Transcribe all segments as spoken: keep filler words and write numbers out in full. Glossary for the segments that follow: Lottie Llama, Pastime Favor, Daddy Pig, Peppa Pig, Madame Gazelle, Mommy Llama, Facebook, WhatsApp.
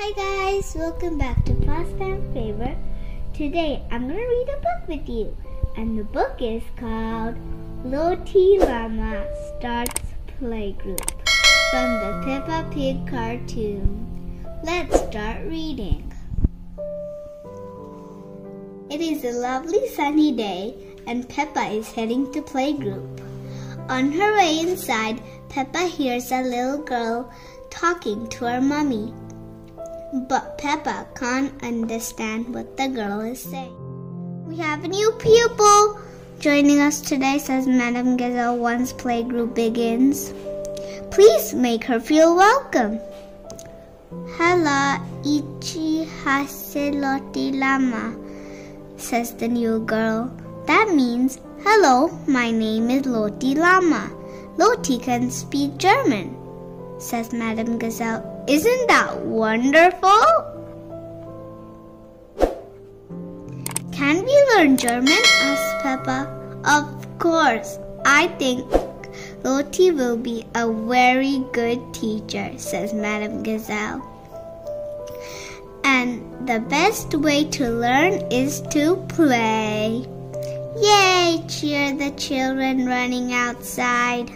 Hi guys, welcome back to Pastime Favor. Today I'm going to read a book with you. And the book is called Lottie Llama Starts Playgroup from the Peppa Pig cartoon. Let's start reading. It is a lovely sunny day and Peppa is heading to playgroup. On her way inside, Peppa hears a little girl talking to her mommy. But Peppa can't understand what the girl is saying. We have a new pupil! Joining us today, says Madame Gazelle once playgroup begins. Please make her feel welcome. Hello, Ichi Hase Lottie Llama, says the new girl. That means, hello, my name is Lottie Llama. Lottie can speak German, says Madame Gazelle. Isn't that wonderful? Can we learn German? Asked Peppa. Of course. I think Lottie will be a very good teacher, says Madame Gazelle. And the best way to learn is to play. Yay! Cheer the children running outside.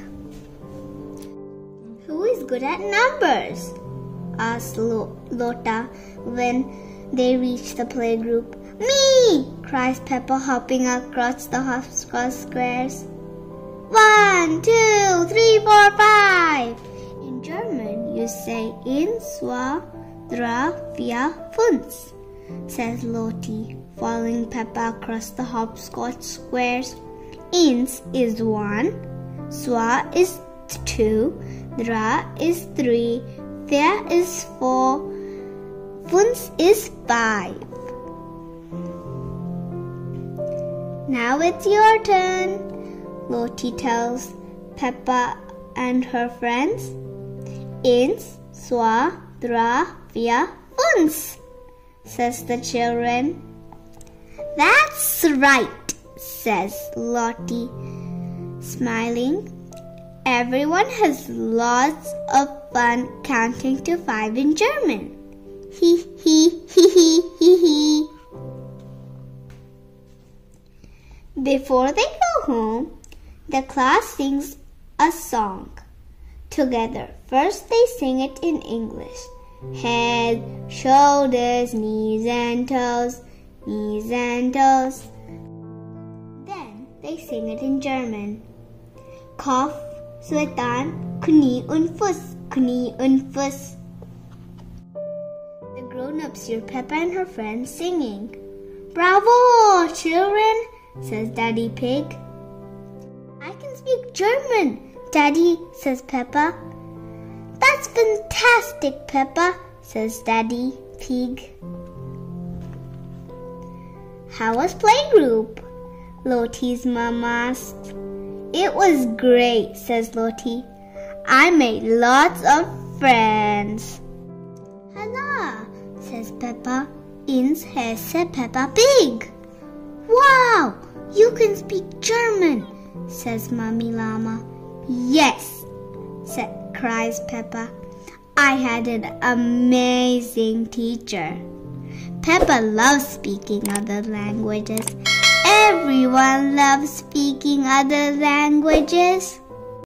Who is good at numbers? asked Lota when they reached the playgroup. Me! cries Peppa, hopping across the hopscotch squares. One, two, three, four, five. In German, you say eins, zwei, drei, vier, fünf, says Lottie, following Peppa across the hopscotch squares. Eins is one, zwei is two, drei is three, there is four, fünf is five. Now it's your turn, Lottie tells Peppa and her friends. Eins, zwei, drei, vier, fünf, says the children. That's right, says Lottie, smiling. Everyone has lots of fun counting to five in German. Hee hee hee hee hee hee. Before they go home, the class sings a song together. First they sing it in English. Head, shoulders, knees and toes, knees and toes. Then they sing it in German. Cough, Swetan, Knie und Fuß, Knie und Fuß. The grown-ups hear Peppa and her friends singing. Bravo, children, says Daddy Pig. I can speak German, Daddy, says Peppa. That's fantastic, Peppa, says Daddy Pig. How was playgroup? Lottie's mom asked. It was great, says Lottie. I made lots of friends. Hello, says Peppa. Ins hesse Peppa Pig. Wow, you can speak German, says Mommy Llama. Yes, said, cries Peppa. I had an amazing teacher. Peppa loves speaking other languages. Everyone loves speaking other languages.